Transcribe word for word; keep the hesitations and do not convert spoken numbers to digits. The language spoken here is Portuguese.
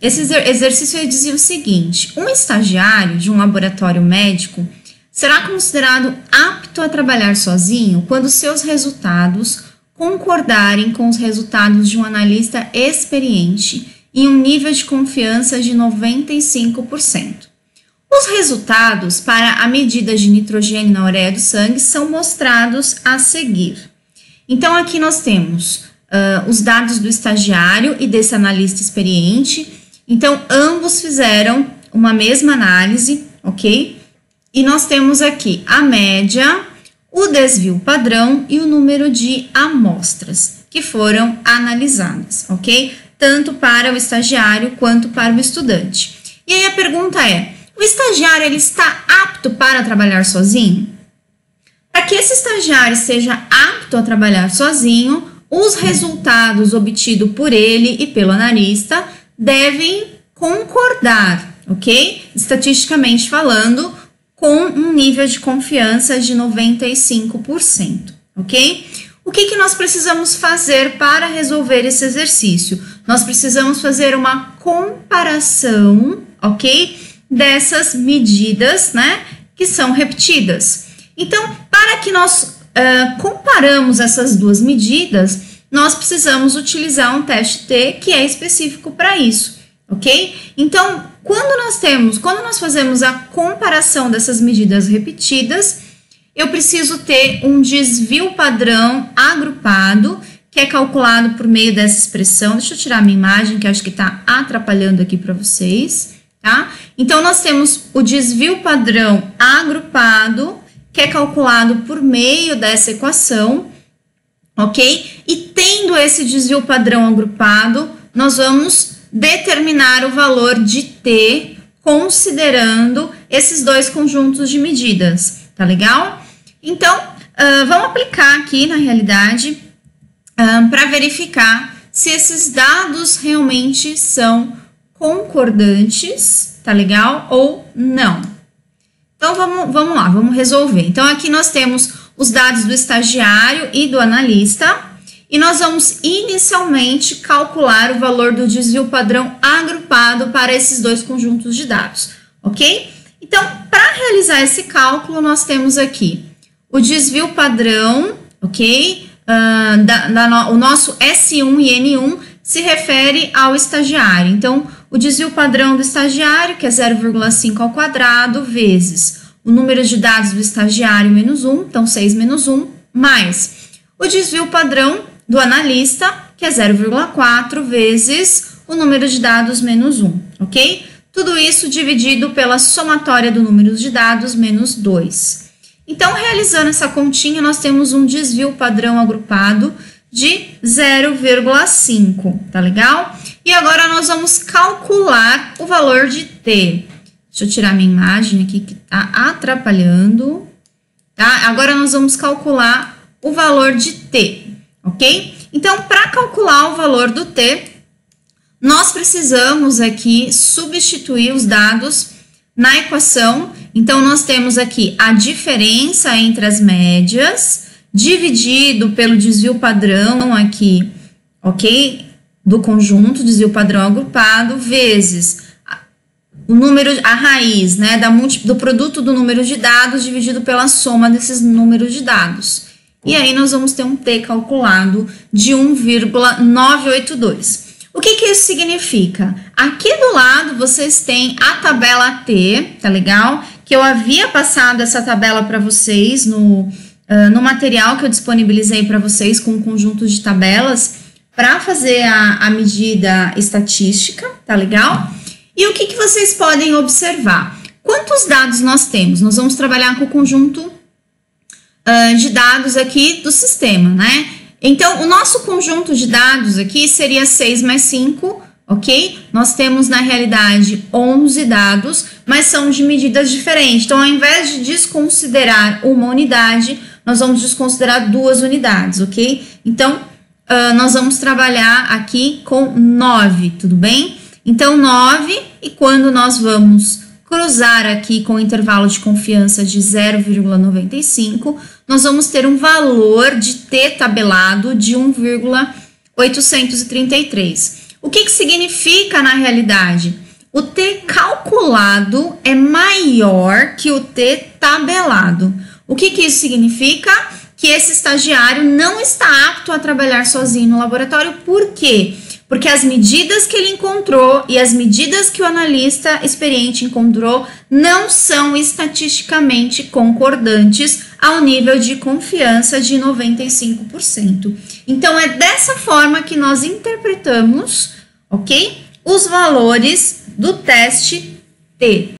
Esse exercício dizia o seguinte: um estagiário de um laboratório médico será considerado apto a trabalhar sozinho quando seus resultados concordarem com os resultados de um analista experiente em um nível de confiança de noventa e cinco por cento. Os resultados para a medida de nitrogênio na ureia do sangue são mostrados a seguir. Então, aqui nós temos uh, os dados do estagiário e desse analista experiente. Então, ambos fizeram uma mesma análise, ok? E nós temos aqui a média, o desvio padrão e o número de amostras que foram analisadas, ok? Tanto para o estagiário quanto para o estudante. E aí a pergunta é: o estagiário ele está apto para trabalhar sozinho? Para que esse estagiário seja apto a trabalhar sozinho, os resultados obtidos por ele e pelo analista devem concordar, ok? Estatisticamente falando, com um nível de confiança de noventa e cinco por cento, ok? O que que nós precisamos fazer para resolver esse exercício? Nós precisamos fazer uma comparação, ok? Dessas medidas, né, que são repetidas. Então, para que nós uh, comparamos essas duas medidas, nós precisamos utilizar um teste T que é específico para isso, ok? Então, Quando nós temos, quando nós fazemos a comparação dessas medidas repetidas, eu preciso ter um desvio padrão agrupado, que é calculado por meio dessa expressão. Deixa eu tirar a minha imagem, que acho que está atrapalhando aqui para vocês, tá? Então, nós temos o desvio padrão agrupado, que é calculado por meio dessa equação, ok? E tendo esse desvio padrão agrupado, nós vamos determinar o valor de T considerando esses dois conjuntos de medidas, tá legal? Então, uh, vamos aplicar aqui na realidade uh, para verificar se esses dados realmente são concordantes, tá legal? Ou não. Então, vamos, vamos lá, vamos resolver. Então, aqui nós temos os dados do estagiário e do analista. E nós vamos inicialmente calcular o valor do desvio padrão agrupado para esses dois conjuntos de dados, ok? Então, para realizar esse cálculo, nós temos aqui o desvio padrão, ok? Uh, da, da no, o nosso S um e N um se refere ao estagiário. Então, o desvio padrão do estagiário, que é zero vírgula cinco ao quadrado, vezes o número de dados do estagiário menos um, então seis menos um, mais o desvio padrão do analista, que é zero vírgula quatro vezes o número de dados menos um, ok? Tudo isso dividido pela somatória do número de dados menos dois. Então, realizando essa continha, nós temos um desvio padrão agrupado de zero vírgula cinco, tá legal? E agora nós vamos calcular o valor de T. Deixa eu tirar minha imagem aqui que tá atrapalhando, tá? Agora nós vamos calcular o valor de T, ok? Então, para calcular o valor do T, nós precisamos aqui substituir os dados na equação. Então, nós temos aqui a diferença entre as médias, dividido pelo desvio padrão aqui, ok? Do conjunto, desvio padrão agrupado, vezes o número, a raiz, né, da, do produto do número de dados, dividido pela soma desses números de dados. E aí, nós vamos ter um T calculado de um vírgula novecentos e oitenta e dois. O que que isso significa? Aqui do lado, vocês têm a tabela T, tá legal? Que eu havia passado essa tabela para vocês no, uh, no material que eu disponibilizei para vocês com um conjunto de tabelas para fazer a, a medida estatística, tá legal? E o que que vocês podem observar? Quantos dados nós temos? Nós vamos trabalhar com o conjunto de dados aqui do sistema, né? Então, o nosso conjunto de dados aqui seria seis mais cinco, ok? Nós temos, na realidade, onze dados, mas são de medidas diferentes. Então, ao invés de desconsiderar uma unidade, nós vamos desconsiderar duas unidades, ok? Então, uh, nós vamos trabalhar aqui com nove, tudo bem? Então, nove, e quando nós vamos cruzar aqui com o intervalo de confiança de zero vírgula noventa e cinco, nós vamos ter um valor de T tabelado de um vírgula oitocentos e trinta e três. O que que significa na realidade? O T calculado é maior que o T tabelado. O que que isso significa? Que esse estagiário não está apto a trabalhar sozinho no laboratório. Por quê? Porque as medidas que ele encontrou e as medidas que o analista experiente encontrou não são estatisticamente concordantes ao nível de confiança de noventa e cinco por cento. Então, é dessa forma que nós interpretamos, ok? Os valores do teste T.